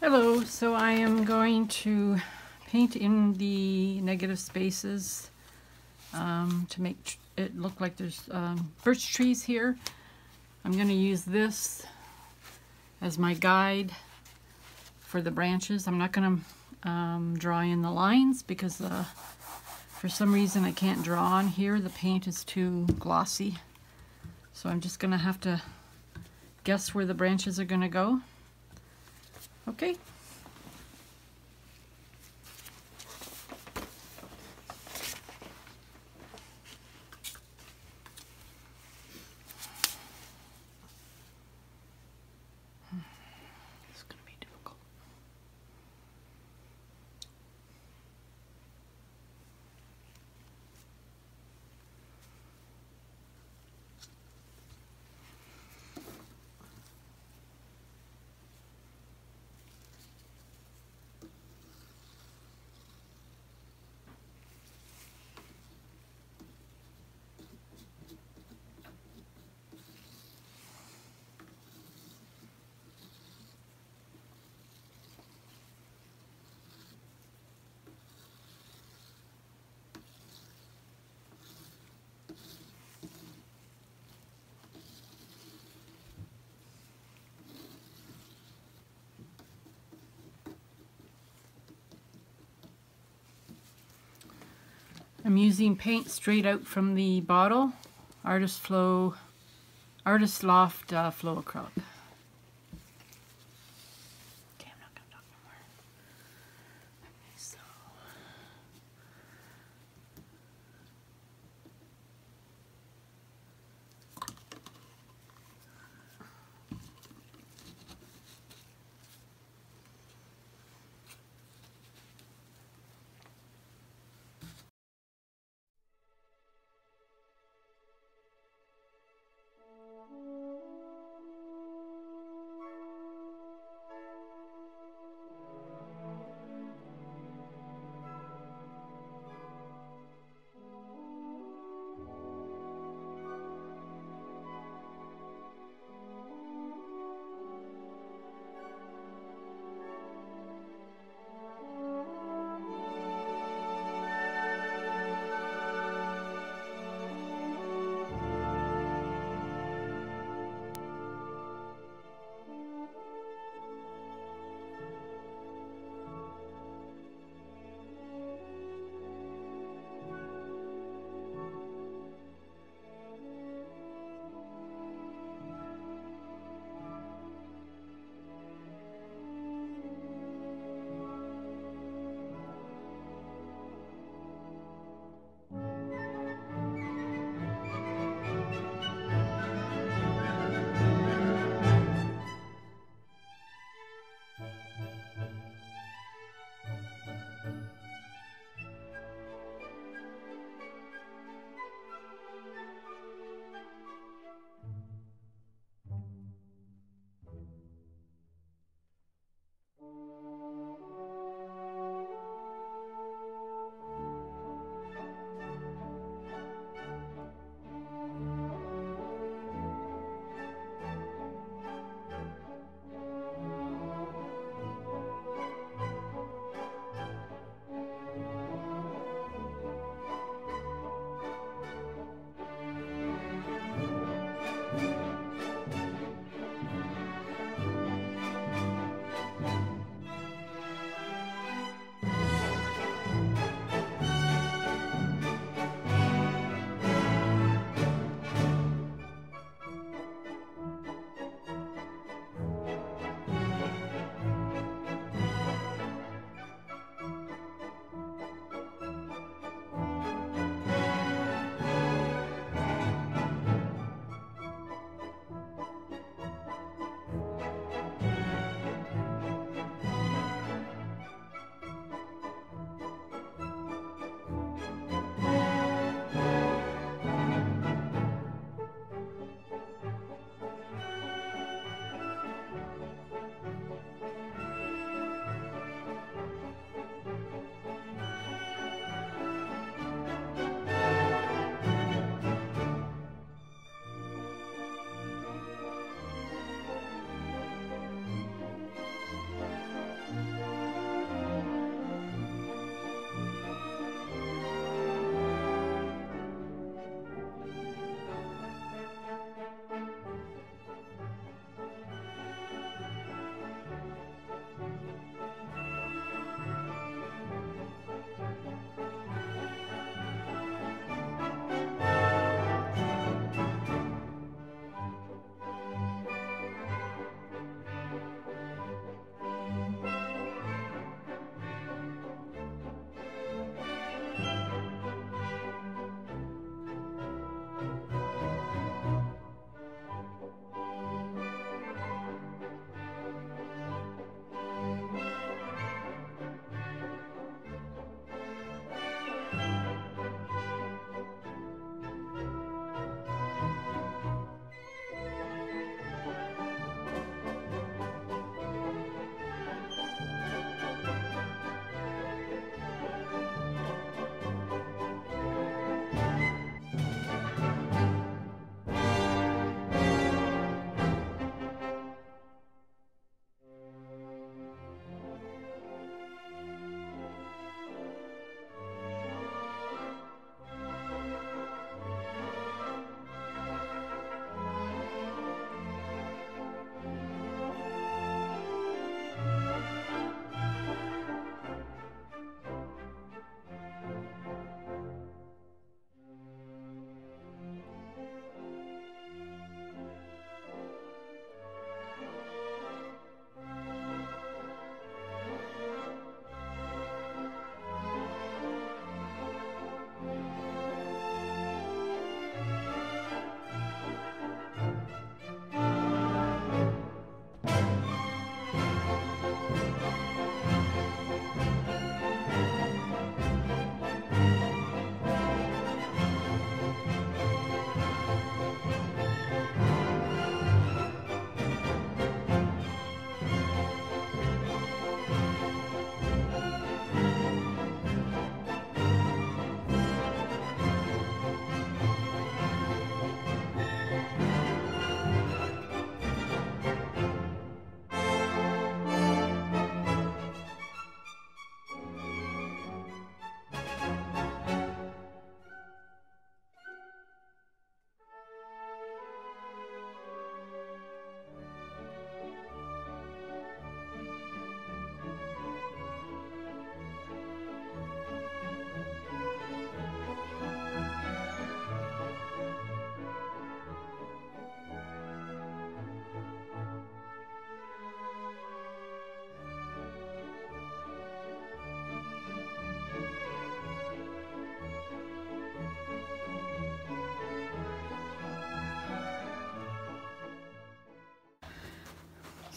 Hello, so I am going to paint in the negative spaces to make it look like there's birch trees here. I'm going to use this as my guide for the branches. I'm not going to draw in the lines because for some reason I can't draw on here. The paint is too glossy. So I'm just going to have to guess where the branches are going to go. Okay. It's going to be difficult. I'm using paint straight out from the bottle, Artist Loft Flow Acrylic. Okay, I'm not going to talk no more. Okay, so.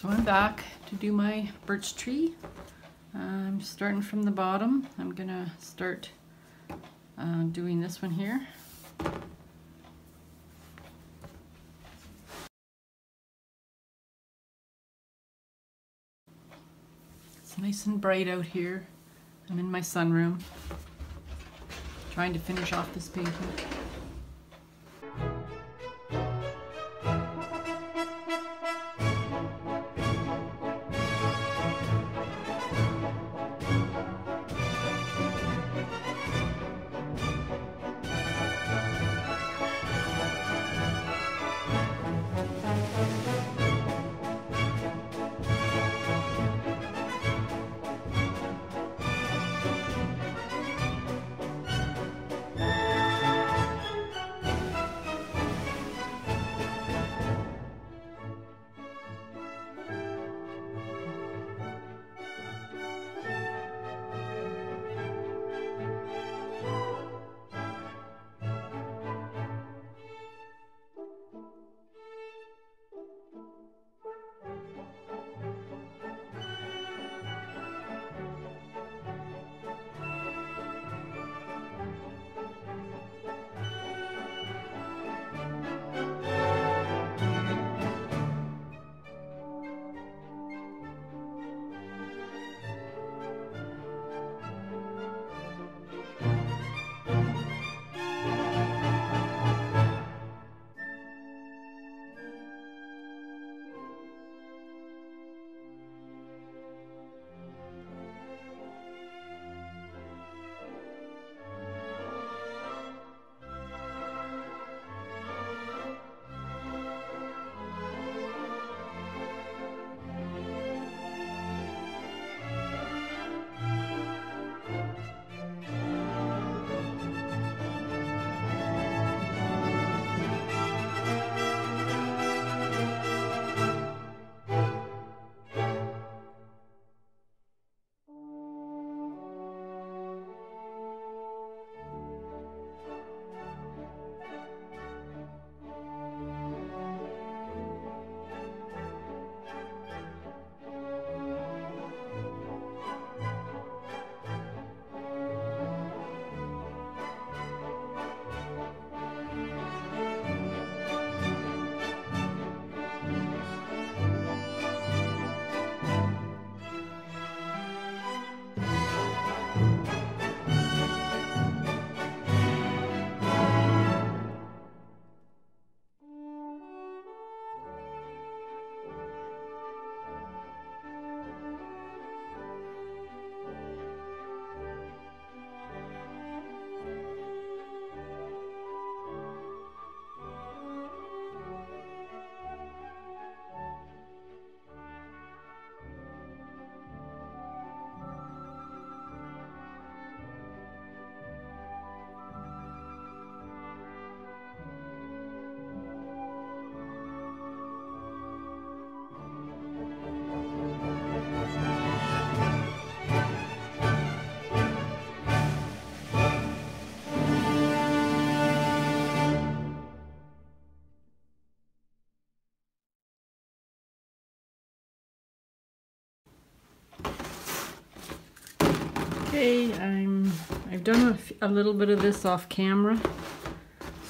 So I'm back to do my birch tree. I'm starting from the bottom. I'm gonna start doing this one here. It's nice and bright out here. I'm in my sunroom, trying to finish off this painting. Okay, I've done a little bit of this off camera,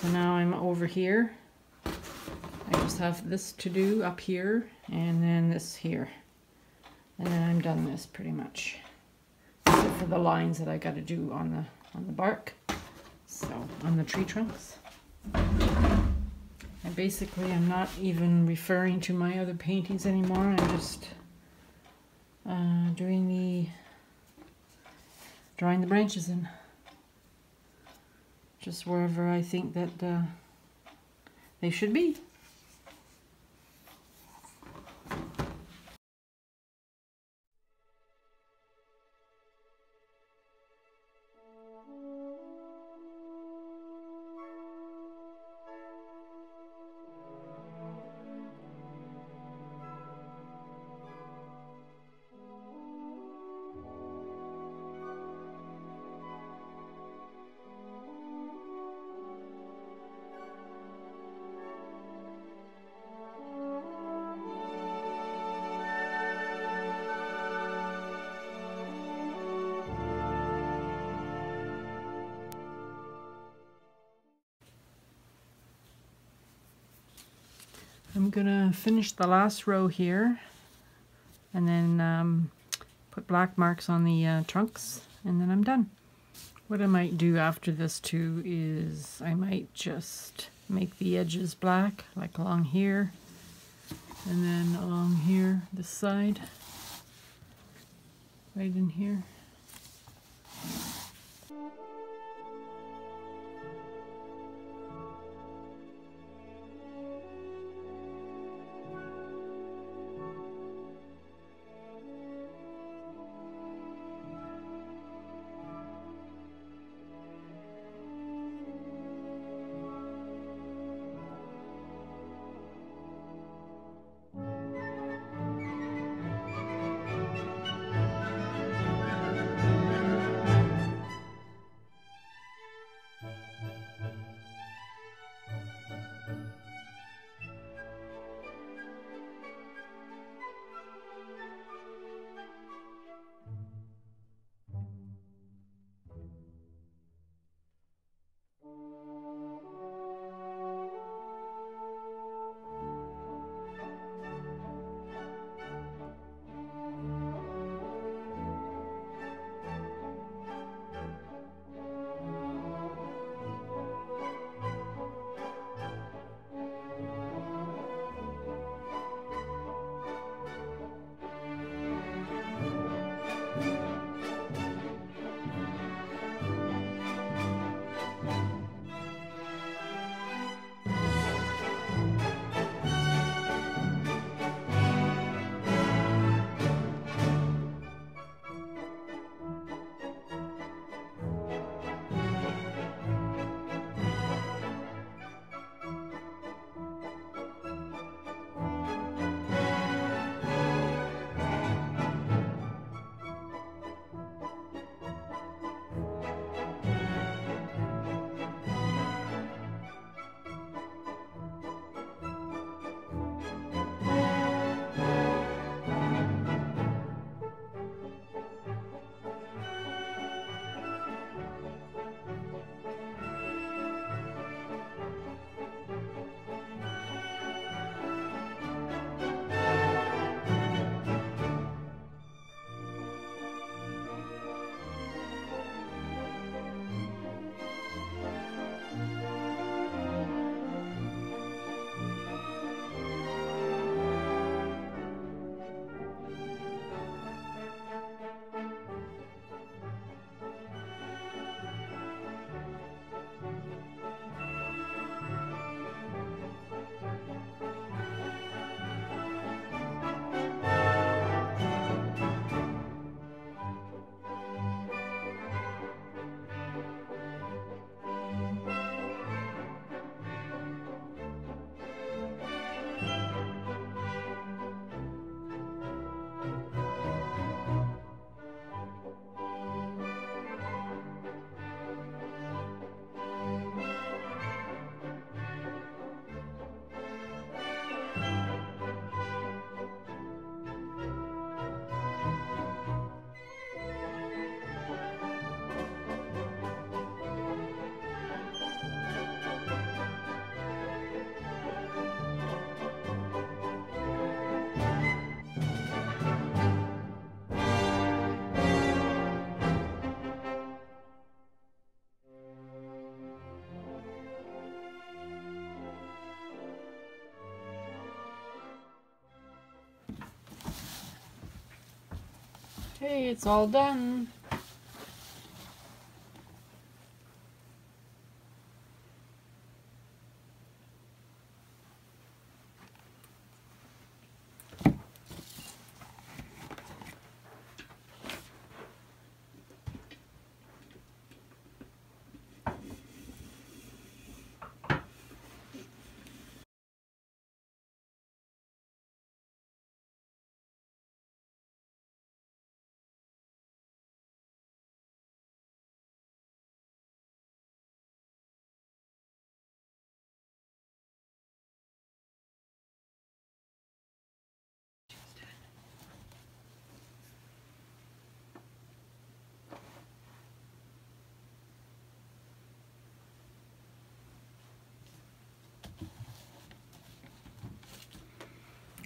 so now I'm over here. I just have this to do up here, and then this here, and then I'm done this pretty much, except for the lines that I got to do on the bark, so on the tree trunks. And basically, I'm not even referring to my other paintings anymore. I'm just drawing the branches in, just wherever I think that they should be. I'm gonna finish the last row here and then put black marks on the trunks, and then I'm done. What I might do after this too is I might just make the edges black, like along here and then along here, this side, right in here. Hey, it's all done.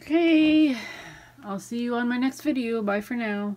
Okay, I'll see you on my next video. Bye for now.